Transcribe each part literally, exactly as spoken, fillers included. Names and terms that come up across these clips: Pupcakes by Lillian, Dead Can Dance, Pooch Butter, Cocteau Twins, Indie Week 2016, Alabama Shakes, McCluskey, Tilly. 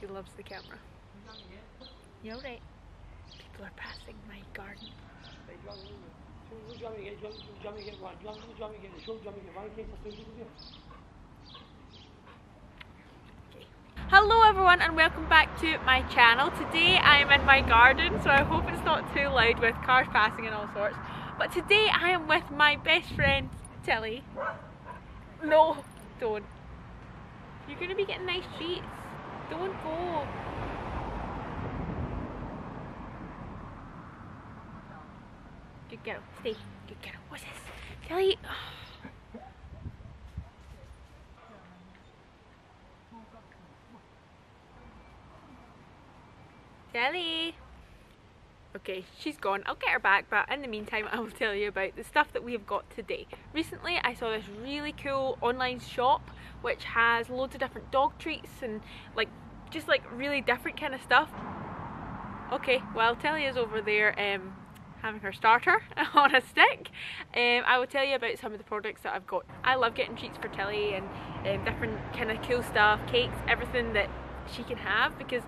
She loves the camera. You're right. People are passing my garden. Hello everyone and welcome back to my channel. Today I am in my garden, so I hope it's not too loud with cars passing and all sorts. But today I am with my best friend Tilly. No, don't. You're going to be getting nice treats. Don't go. Good girl, stay. Good girl. What's this? Tilly. Oh. Tilly. Okay, she's gone. I'll get her back, but in the meantime I will tell you about the stuff that we have got today. Recently I saw this really cool online shop which has loads of different dog treats and like just like really different kind of stuff. Okay, well Tilly is over there um, having her starter on a stick. Um, I will tell you about some of the products that I've got. I love getting treats for Tilly and um, different kind of cool stuff, cakes, everything that she can have, because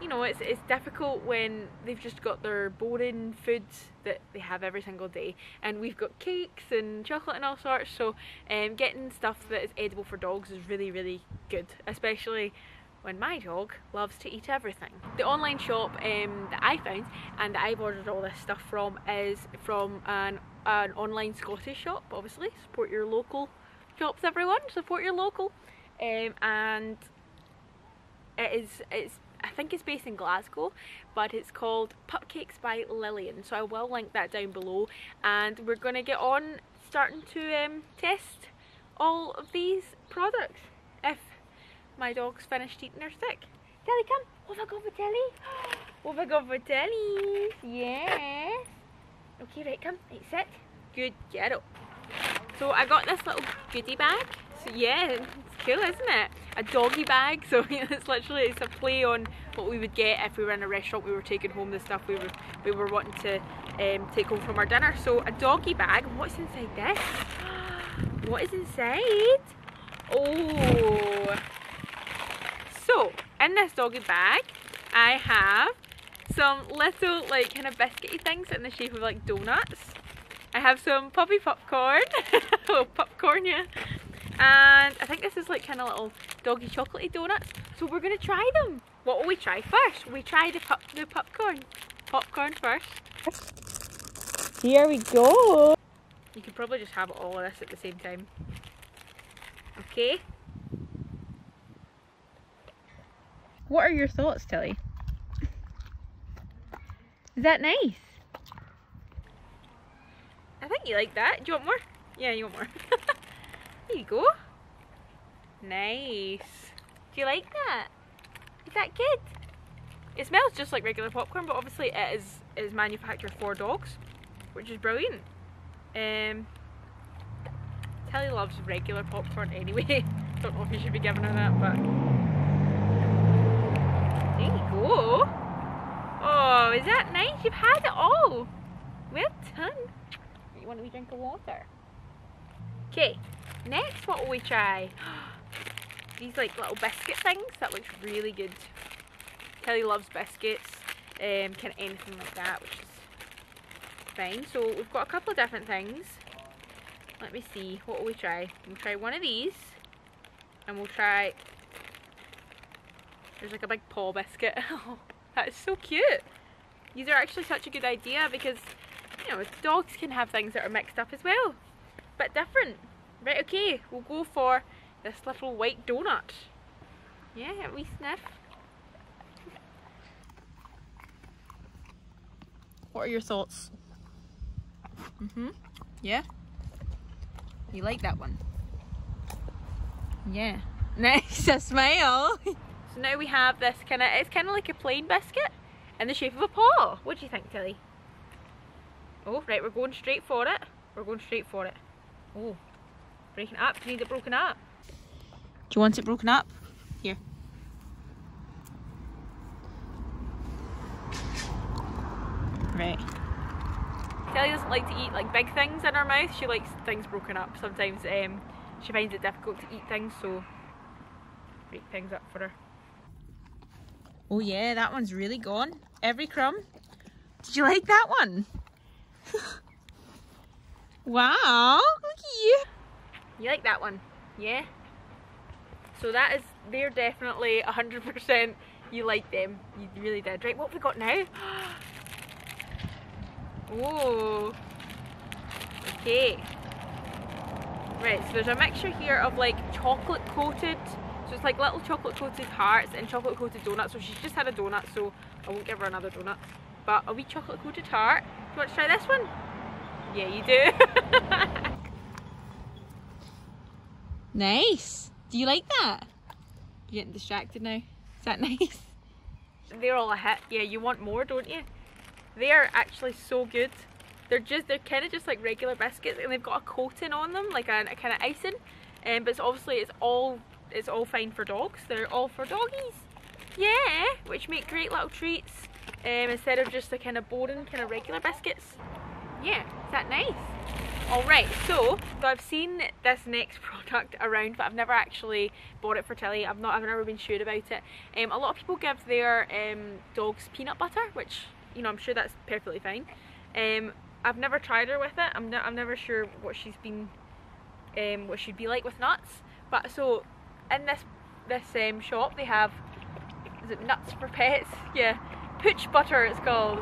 you know, it's, it's difficult when they've just got their boring foods that they have every single day, and we've got cakes and chocolate and all sorts, so um, getting stuff that is edible for dogs is really really good, especially when my dog loves to eat everything. The online shop um, that I found and that I've ordered all this stuff from is from an, an online Scottish shop. Obviously support your local shops everyone, support your local, um, and it is, it's I think it's based in Glasgow, but it's called Pupcakes by Lillian, so I will link that down below. And we're going to get on starting to um, test all of these products if my dog's finished eating her stick. Tilly, come! Over go for Tilly! Over go for Tilly! Yes! Okay, right, come, right, sit. Good girl. So I got this little goodie bag. So yeah, it's cool, isn't it? A doggy bag, so yeah, it's literally, it's a play on what we would get if we were in a restaurant, we were taking home the stuff we were we were wanting to um, take home from our dinner. So a doggy bag, what's inside this? What is inside? Oh! So, in this doggy bag, I have some little like kind of biscuity things in the shape of like donuts. I have some puppy popcorn, oh popcorn yeah. And I think this is like kind of little doggy chocolatey donuts. So we're going to try them. What will we try first? We try the, pup the popcorn. Popcorn first. Here we go. You could probably just have all of this at the same time. Okay. What are your thoughts, Tilly? Is that nice? I think you like that. Do you want more? Yeah, you want more. There you go. Nice. Do you like that? Is that good? It smells just like regular popcorn, but obviously it is, it is manufactured for dogs, which is brilliant. Um, Tilly loves regular popcorn anyway. Don't know if you should be giving her that, but... There you go. Oh, is that nice? You've had it all. Well done. You want a wee drink of water? Okay. Next, what will we try? These like little biscuit things, that looks really good. Tilly loves biscuits, um, kind of anything like that, which is fine. So we've got a couple of different things. Let me see, what will we try? We'll try one of these, and we'll try, there's like a big paw biscuit. Oh, that is so cute. These are actually such a good idea because, you know, dogs can have things that are mixed up as well, but different. Right, okay, we'll go for this little white donut. Yeah, we sniff. What are your thoughts? Mm-hmm. Yeah? You like that one? Yeah. Nice, a smile! So now we have this kind of, it's kind of like a plain biscuit in the shape of a paw. What do you think, Tilly? Oh, right, we're going straight for it. We're going straight for it. Oh. Breaking up, do you need it broken up? Do you want it broken up? Here. Right. Tilly doesn't like to eat like big things in her mouth, she likes things broken up. Sometimes um, she finds it difficult to eat things, so break things up for her. Oh yeah, that one's really gone. Every crumb. Did you like that one? Wow, look at you. You like that one, yeah? So that is, they're definitely one hundred percent you like them. You really did. Right, what have we got now? Oh, okay. Right, so there's a mixture here of like chocolate coated, so it's like little chocolate coated hearts and chocolate coated donuts. So she's just had a donut, so I won't give her another donut. But a wee chocolate coated heart. Do you want to try this one? Yeah, you do. Nice. Do you like that? You're getting distracted now. Is that nice? They're all a hit. Yeah, you want more, don't you? They are actually so good. They're just, they're kind of just like regular biscuits, and they've got a coating on them, like a, a kind of icing. Um, but it's obviously, it's all, it's all fine for dogs. They're all for doggies. Yeah, which make great little treats. Um, instead of just the kind of boring, kind of regular biscuits. Yeah, is that nice? All right, so, so I've seen this next product around, but I've never actually bought it for Tilly. I've not, I've never been sure about it. Um, a lot of people give their um, dogs peanut butter, which, you know, I'm sure that's perfectly fine. Um, I've never tried her with it. I'm not, I'm never sure what she's been, um, what she'd be like with nuts. But so, in this this um, shop, they have, is it Nuts for Pets? Yeah, Pooch Butter it's called.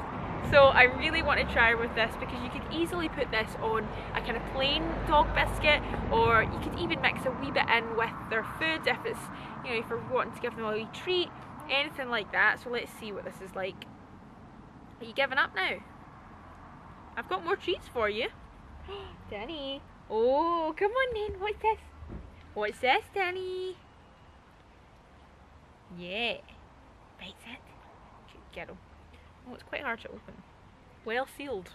So I really want to try with this, because you could easily put this on a kind of plain dog biscuit, or you could even mix a wee bit in with their food if it's, you know, if you're wanting to give them a wee treat, anything like that. So let's see what this is like. Are you giving up now? I've got more treats for you. Danny. Oh, come on then, what's this? What's this, Danny? Yeah. Bites it. Good girl. Oh, it's quite hard to open. Well sealed.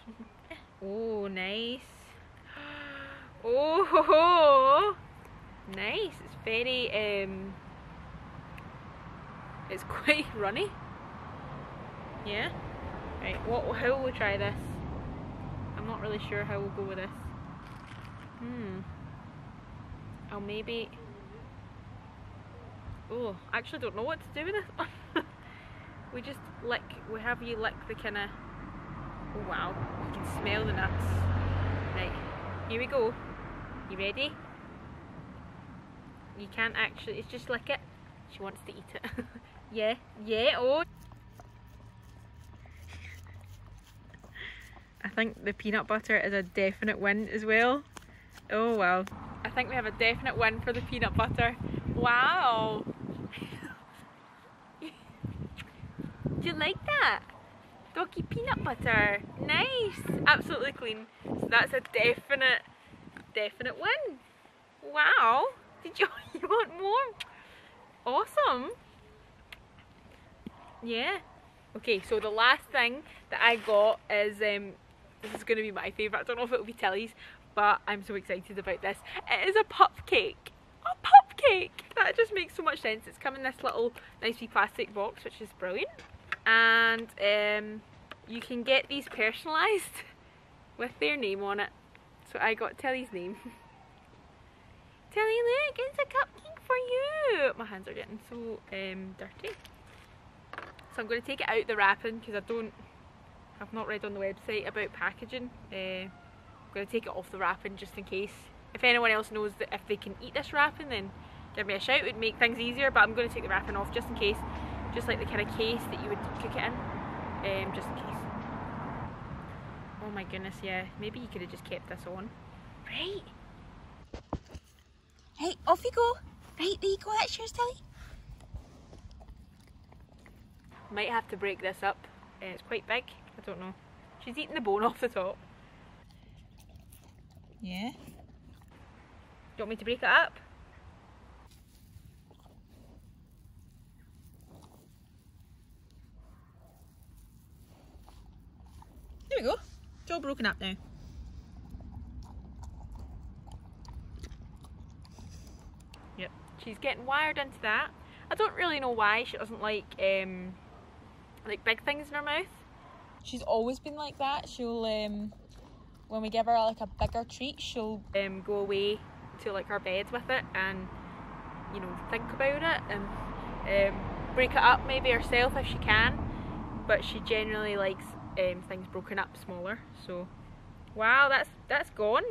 Oh, nice. Oh, ho, ho. Nice. It's very, um, it's quite runny. Yeah. Right, what, how will we try this? I'm not really sure how we'll go with this. Hmm. I'll maybe, oh, I actually don't know what to do with this one. We just lick, we have you lick the kind of, oh wow, you can smell the nuts. Right, here we go. You ready? You can't actually, it's just lick it. She wants to eat it. Yeah, yeah, oh. I think the peanut butter is a definite win as well. Oh wow. I think we have a definite win for the peanut butter. Wow. Do you like that? Doggy peanut butter. Nice. Absolutely clean. So that's a definite, definite win. Wow. Did you, you want more? Awesome. Yeah. Okay, so the last thing that I got is, um, this is going to be my favourite. I don't know if it will be Tilly's, but I'm so excited about this. It is a pup cake. A pup cake. That just makes so much sense. It's come in this little nice wee plastic box, which is brilliant. And um, you can get these personalised with their name on it. So I got Tilly's name. Tilly, look, it's a cupcake for you. My hands are getting so um, dirty. So I'm going to take it out the wrapping, because I don't, I've not read on the website about packaging. Uh, I'm going to take it off the wrapping just in case. If anyone else knows that if they can eat this wrapping, then give me a shout. It would make things easier, but I'm going to take the wrapping off just in case. Just like the kind of case that you would cook it in, um, just in case. Oh my goodness, yeah. Maybe you could have just kept this on. Right. Hey, off you go. Right, there you go, that's yours, Tilly. Might have to break this up. Uh, it's quite big, I don't know. She's eating the bone off the top. Yeah. Do you want me to break it up? There we go, it's all broken up now. Yep, she's getting wired into that. I don't really know why she doesn't like um, like big things in her mouth. She's always been like that. She'll, um, when we give her like a bigger treat, she'll um, go away to like her bed with it and, you know, think about it and um, break it up maybe herself if she can, but she generally likes um, things broken up smaller. So wow, that's that's gone.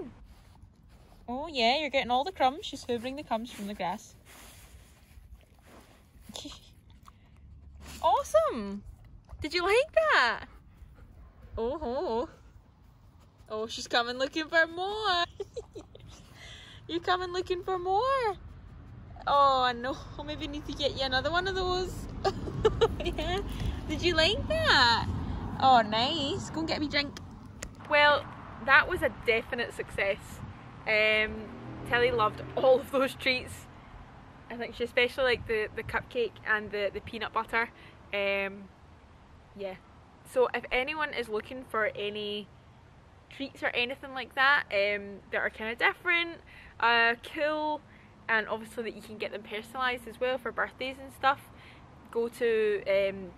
Oh yeah, you're getting all the crumbs. She's hoovering the crumbs from the grass. Awesome! Did you like that? Oh ho! Oh, she's coming looking for more. You're coming looking for more. Oh, I know. Maybe need to get you another one of those. Yeah. Did you like that? Oh, nice. Go and get me a drink. Well, that was a definite success. Um, Tilly loved all of those treats. I think she especially liked the, the cupcake and the, the peanut butter. Um, yeah. So if anyone is looking for any treats or anything like that um, that are kind of different, uh, cool, and obviously that you can get them personalised as well for birthdays and stuff, go to, um,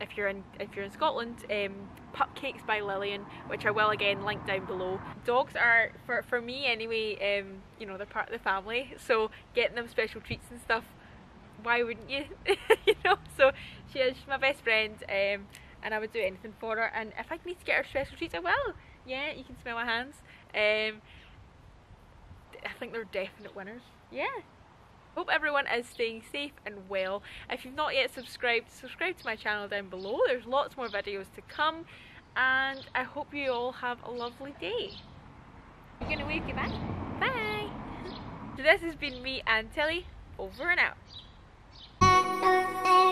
if you're in if you're in Scotland, um, Pupcakes by Lillian, which I will again link down below. Dogs are, for, for me anyway, um, you know, they're part of the family, so getting them special treats and stuff, why wouldn't you? You know, so she is she's my best friend, um, and I would do anything for her, and if I need to get her special treats, I will. Yeah, you can smell my hands. Um, I think they're definite winners. Yeah. Hope everyone is staying safe and well. If you've not yet subscribed, subscribe to my channel down below. There's lots more videos to come. And I hope you all have a lovely day. You're going to wave goodbye? Bye. So this has been me and Tilly, over and out.